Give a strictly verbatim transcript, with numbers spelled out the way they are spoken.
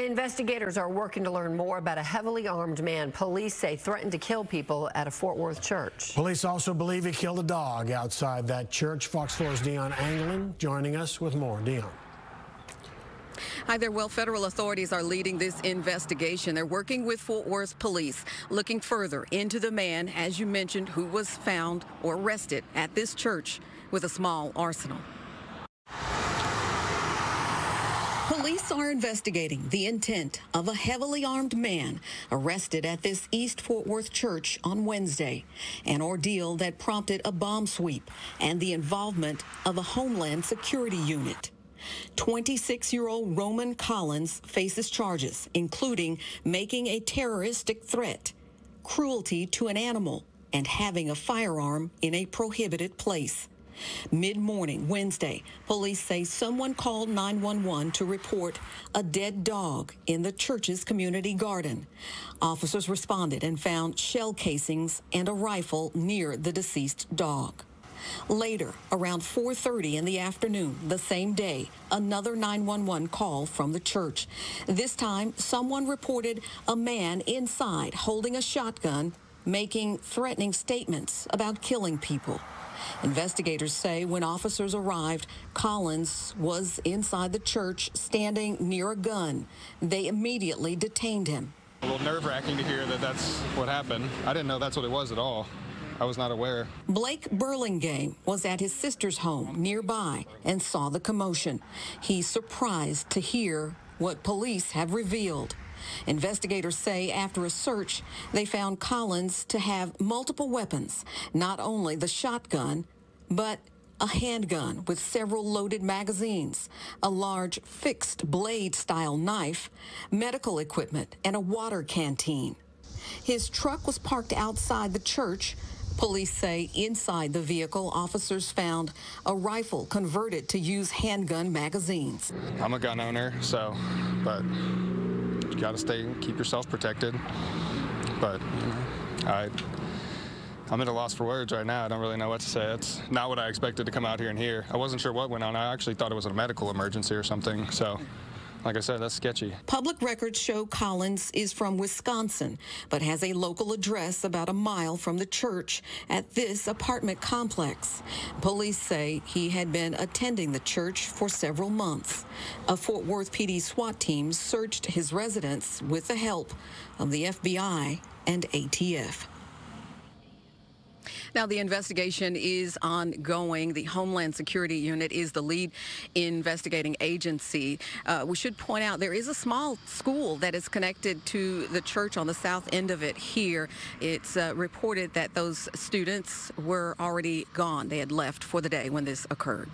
Investigators are working to learn more about a heavily armed man police say threatened to kill people at a Fort Worth church. Police also believe he killed a dog outside that church. Fox four's Dion Anglin joining us with more. Dion. Hi there. Well, federal authorities are leading this investigation. They're working with Fort Worth police, looking further into the man, as you mentioned, who was found or arrested at this church with a small arsenal. Police are investigating the intent of a heavily armed man arrested at this East Fort Worth church on Wednesday, an ordeal that prompted a bomb sweep and the involvement of a Homeland Security unit. twenty-six-year-old Roman Collins faces charges, including making a terroristic threat, cruelty to an animal, and having a firearm in a prohibited place. Mid-morning Wednesday, police say someone called nine one one to report a dead dog in the church's community garden. Officers responded and found shell casings and a rifle near the deceased dog. Later, around four thirty in the afternoon, the same day, another nine one one call from the church. This time, someone reported a man inside holding a shotgun, making threatening statements about killing people. Investigators say when officers arrived, Collins was inside the church standing near a gun. They immediately detained him. A little nerve-wracking to hear that that's what happened. I didn't know that's what it was at all. I was not aware. Blake Burlingame was at his sister's home nearby and saw the commotion. He's surprised to hear what police have revealed. Investigators say after a search, they found Collins to have multiple weapons, not only the shotgun, but a handgun with several loaded magazines, a large fixed blade style knife, medical equipment, and a water canteen. His truck was parked outside the church. Police say inside the vehicle, officers found a rifle converted to use handgun magazines. I'm a gun owner, so, but you gotta stay, keep yourself protected. But you know, I, I'm at a loss for words right now. I don't really know what to say. It's not what I expected to come out here and hear. I wasn't sure what went on. I actually thought it was a medical emergency or something, so. Like I said, that's sketchy. Public records show Collins is from Wisconsin, but has a local address about a mile from the church at this apartment complex. Police say he had been attending the church for several months. A Fort Worth P D SWAT team searched his residence with the help of the F B I and A T F. Now, the investigation is ongoing. The Homeland Security Unit is the lead investigating agency. Uh, we should point out there is a small school that is connected to the church on the south end of it here. It's uh, reported that those students were already gone. They had left for the day when this occurred.